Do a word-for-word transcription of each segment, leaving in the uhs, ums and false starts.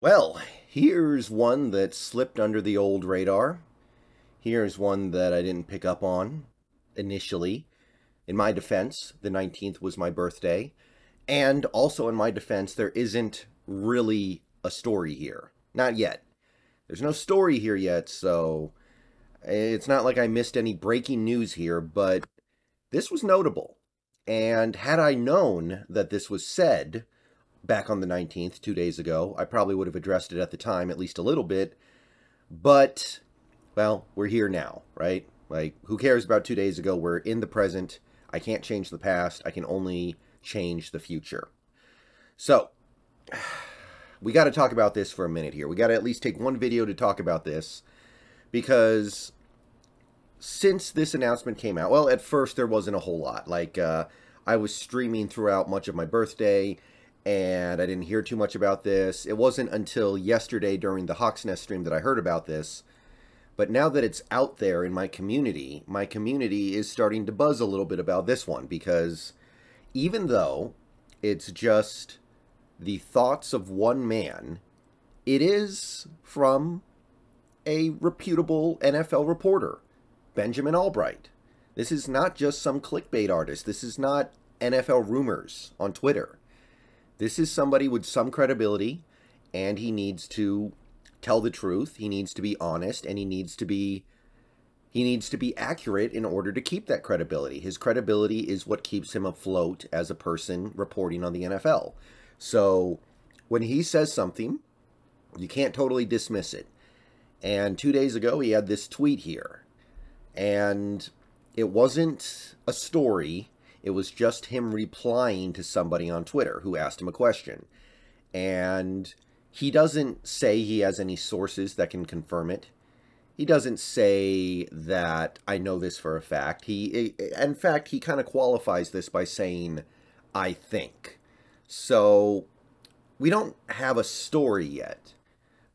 Well, here's one that slipped under the old radar. Here's one that I didn't pick up on initially. In my defense, the nineteenth was my birthday. And also in my defense, there isn't really a story here. Not yet. There's no story here yet, so it's not like I missed any breaking news here, but this was notable. And had I known that this was said back on the nineteenth, two days ago, I probably would have addressed it at the time, at least a little bit. But, well, we're here now, right? Like, who cares about two days ago? We're in the present. I can't change the past. I can only change the future. So, we got to talk about this for a minute here. We got to at least take one video to talk about this. Because since this announcement came out, well, at first there wasn't a whole lot. Like, uh, I was streaming throughout much of my birthday, and I didn't hear too much about this. It wasn't until yesterday during the Hawk's Nest stream that I heard about this. But now that it's out there in my community, my community is starting to buzz a little bit about this one. Because even though it's just the thoughts of one man, it is from a reputable N F L reporter, Benjamin Albright. This is not just some clickbait artist. This is not N F L rumors on Twitter. This is somebody with some credibility, and he needs to tell the truth, he needs to be honest, and he needs to be he needs to be accurate in order to keep that credibility. His credibility is what keeps him afloat as a person reporting on the N F L. So when he says something, you can't totally dismiss it. And two days ago, he had this tweet here. And it wasn't a story. It was just him replying to somebody on Twitter who asked him a question. And he doesn't say he has any sources that can confirm it. He doesn't say that I know this for a fact. He, in fact, he kind of qualifies this by saying, I think. So we don't have a story yet.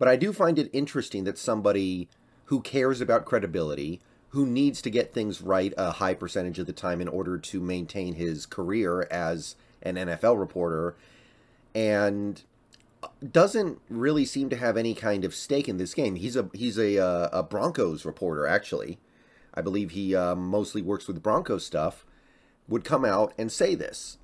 But I do find it interesting that somebody who cares about credibility, who needs to get things right a high percentage of the time in order to maintain his career as an N F L reporter, and doesn't really seem to have any kind of stake in this game. He's a he's a, uh, a Broncos reporter, actually. I believe he uh, mostly works with Broncos stuff, would come out and say this.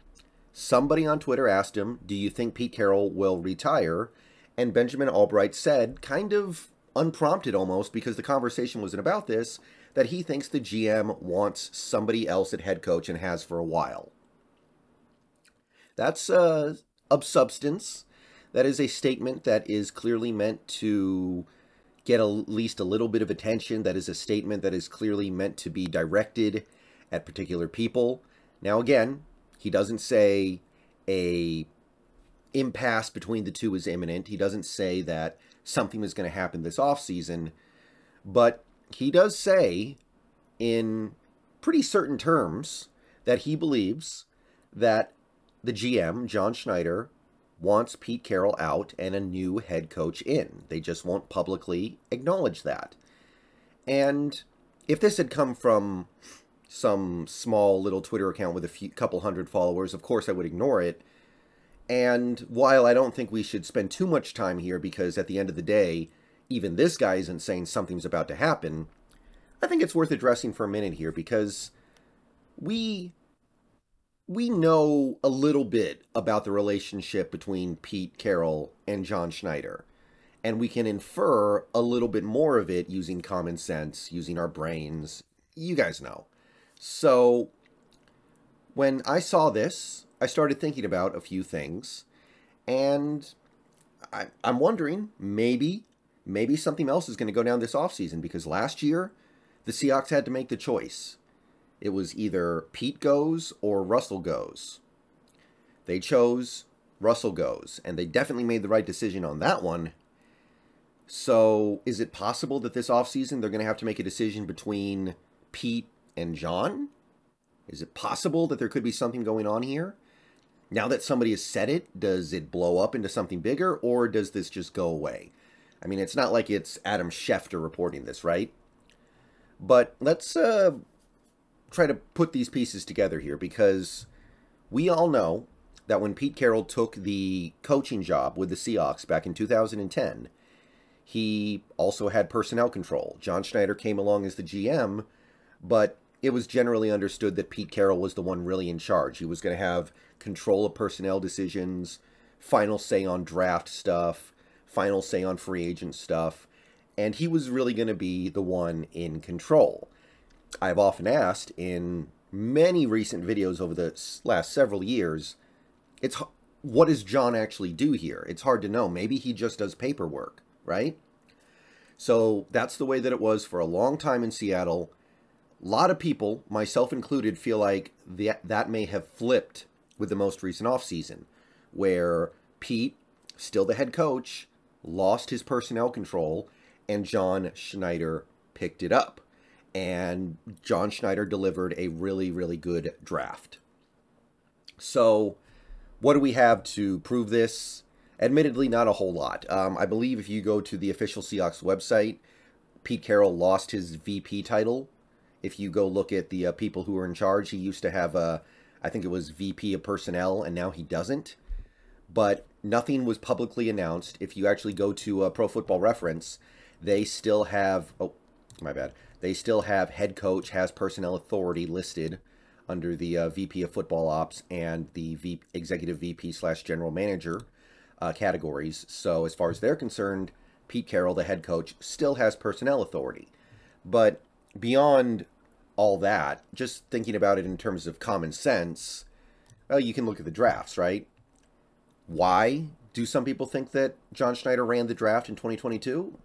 Somebody on Twitter asked him, do you think Pete Carroll will retire? And Benjamin Albright said, kind of unprompted almost, because the conversation wasn't about this, that he thinks the G M wants somebody else at head coach and has for a while. That's uh, of substance. That is a statement that is clearly meant to get at least a little bit of attention. That is a statement that is clearly meant to be directed at particular people. Now again, he doesn't say a impasse between the two is imminent. He doesn't say that something is going to happen this offseason, but he does say in pretty certain terms that he believes that the G M, John Schneider, wants Pete Carroll out and a new head coach in. They just won't publicly acknowledge that. And if this had come from some small little Twitter account with a few, couple hundred followers, of course I would ignore it. And while I don't think we should spend too much time here, because at the end of the day, even this guy isn't saying something's about to happen, I think it's worth addressing for a minute here, because we we know a little bit about the relationship between Pete Carroll and John Schneider, and we can infer a little bit more of it using common sense, using our brains. You guys know. So when I saw this, I started thinking about a few things, and I, I'm wondering, maybe... Maybe something else is going to go down this offseason, because last year, the Seahawks had to make the choice. It was either Pete goes or Russell goes. They chose Russell goes, and they definitely made the right decision on that one. So is it possible that this offseason they're going to have to make a decision between Pete and John? Is it possible that there could be something going on here? Now that somebody has said it, does it blow up into something bigger, or does this just go away? I mean, it's not like it's Adam Schefter reporting this, right? But let's uh, try to put these pieces together here, because we all know that when Pete Carroll took the coaching job with the Seahawks back in two thousand ten, he also had personnel control. John Schneider came along as the G M, but it was generally understood that Pete Carroll was the one really in charge. He was going to have control of personnel decisions, final say on draft stuff, final say on free agent stuff, and he was really going to be the one in control. I've often asked in many recent videos over the last several years, it's what does John actually do here? It's hard to know. Maybe he just does paperwork, right? So that's the way that it was for a long time in Seattle. A lot of people, myself included, feel like that, that may have flipped with the most recent offseason, where Pete, still the head coach, lost his personnel control, and John Schneider picked it up. And John Schneider delivered a really, really good draft. So what do we have to prove this? Admittedly, not a whole lot. Um, I believe if you go to the official Seahawks website, Pete Carroll lost his V P title. If you go look at the uh, people who are in charge, he used to have, a, I think it was V P of personnel, and now he doesn't. But nothing was publicly announced. If you actually go to uh, Pro Football Reference, they still have, oh, my bad. They still have head coach has personnel authority listed under the uh, V P of football ops and the v executive V P slash general manager uh, categories. So as far as they're concerned, Pete Carroll, the head coach, still has personnel authority. But beyond all that, just thinking about it in terms of common sense, well, you can look at the drafts, right? Why do some people think that John Schneider ran the draft in twenty twenty-two?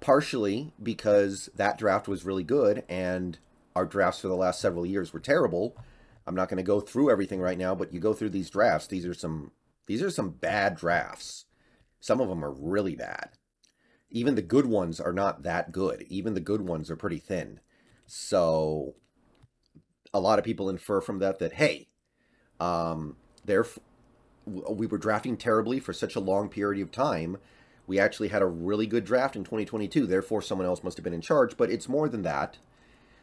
Partially because that draft was really good and our drafts for the last several years were terrible. I'm not going to go through everything right now, but you go through these drafts. These are some these are some bad drafts. Some of them are really bad. Even the good ones are not that good. Even the good ones are pretty thin. So a lot of people infer from that that, hey, um, they're, we were drafting terribly for such a long period of time. We actually had a really good draft in twenty twenty-two, therefore someone else must have been in charge, but it's more than that.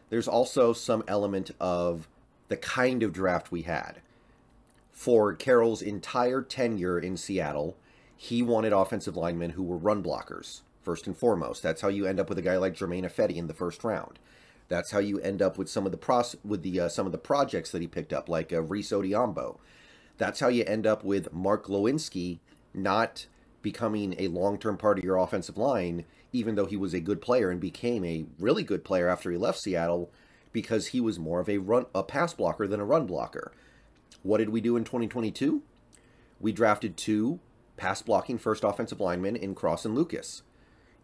There's also some element of the kind of draft we had. For Carroll's entire tenure in Seattle, he wanted offensive linemen who were run blockers, first and foremost. That's how you end up with a guy like Germaine Ifedi in the first round. That's how you end up with some of the pros with the uh, some of the projects that he picked up, like uh, Reese Odiambo. That's how you end up with Mark Glowinski, not becoming a long-term part of your offensive line, even though he was a good player and became a really good player after he left Seattle, because he was more of a run a pass blocker than a run blocker. What did we do in twenty twenty-two? We drafted two pass-blocking first offensive linemen in Cross and Lucas.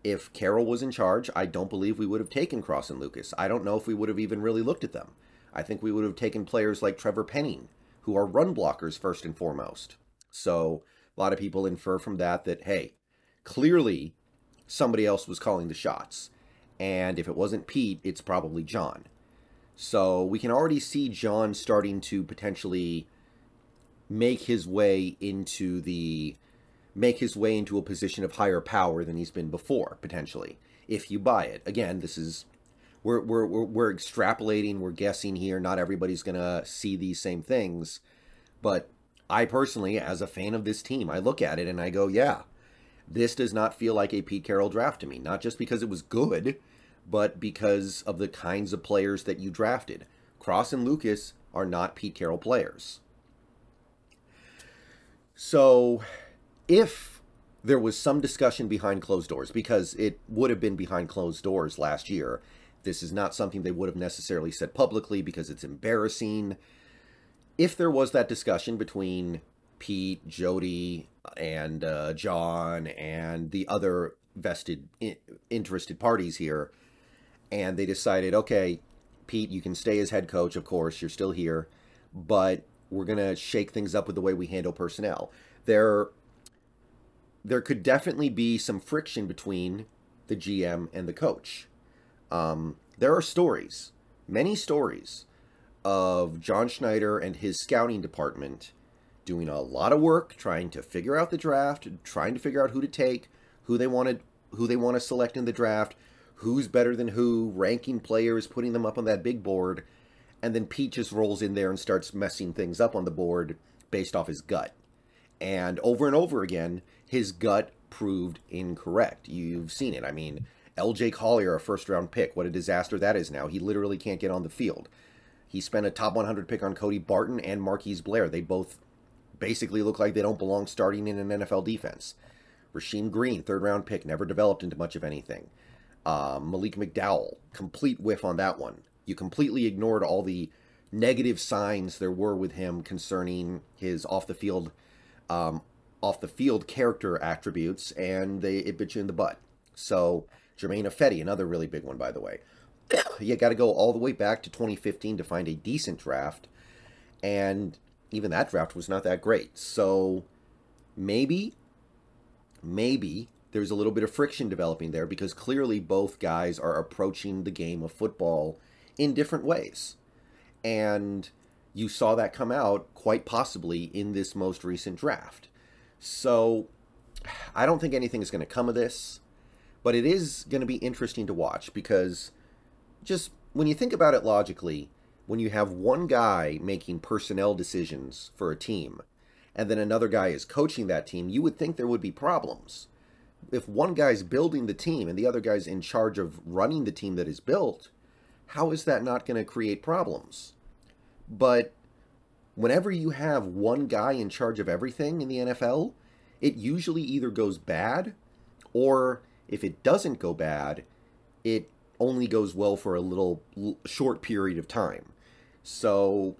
If Carroll was in charge, I don't believe we would have taken Cross and Lucas. I don't know if we would have even really looked at them. I think we would have taken players like Trevor Penning, who are run blockers first and foremost. So a lot of people infer from that that, hey, clearly somebody else was calling the shots. And if it wasn't Pete, it's probably John. So we can already see John starting to potentially make his way into the make his way into a position of higher power than he's been before, potentially, if you buy it. Again, this is we're we're we're, we're extrapolating, we're guessing here. Not everybody's going to see these same things, but I personally, as a fan of this team, I look at it and I go, yeah, this does not feel like a Pete Carroll draft to me. Not just because it was good, but because of the kinds of players that you drafted. Cross and Lucas are not Pete Carroll players. So if there was some discussion behind closed doors, because it would have been behind closed doors last year, this is not something they would have necessarily said publicly because it's embarrassing. If there was that discussion between Pete, Jody, and uh, John, and the other vested in interested parties here, and they decided, okay, Pete, you can stay as head coach, of course, you're still here, but we're going to shake things up with the way we handle personnel. There, there could definitely be some friction between the G M and the coach. Um, there are stories, many stories, of John Schneider and his scouting department doing a lot of work, trying to figure out the draft, trying to figure out who to take, who they wanted, who they want to select in the draft, who's better than who, ranking players, putting them up on that big board, and then Pete just rolls in there and starts messing things up on the board based off his gut. And over and over again, his gut proved incorrect. You've seen it. I mean, L J. Collier, a first-round pick. What a disaster that is now. He literally can't get on the field. He spent a top one hundred pick on Cody Barton and Marquise Blair. They both basically look like they don't belong starting in an N F L defense. Rasheem Green, third-round pick, never developed into much of anything. Uh, Malik McDowell, complete whiff on that one. You completely ignored all the negative signs there were with him concerning his off-the-field um, off-the-field character attributes, and they, it bit you in the butt. So, Germaine Ifedi, another really big one, by the way. You got to go all the way back to twenty fifteen to find a decent draft, and even that draft was not that great. So, maybe, maybe there's a little bit of friction developing there, because clearly both guys are approaching the game of football in different ways. And you saw that come out quite possibly in this most recent draft. So, I don't think anything is going to come of this, but it is going to be interesting to watch, because just when you think about it logically, when you have one guy making personnel decisions for a team and then another guy is coaching that team, you would think there would be problems. If one guy's building the team and the other guy's in charge of running the team that is built, how is that not going to create problems? But whenever you have one guy in charge of everything in the N F L, it usually either goes bad, or if it doesn't go bad, it only goes well for a little short period of time. So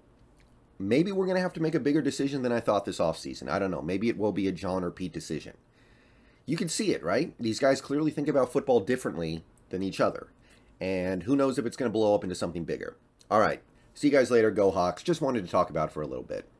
maybe we're going to have to make a bigger decision than I thought this offseason. I don't know. Maybe it will be a John or Pete decision. You can see it, right? These guys clearly think about football differently than each other. And who knows if it's going to blow up into something bigger. All right. See you guys later. Go Hawks. Just wanted to talk about it for a little bit.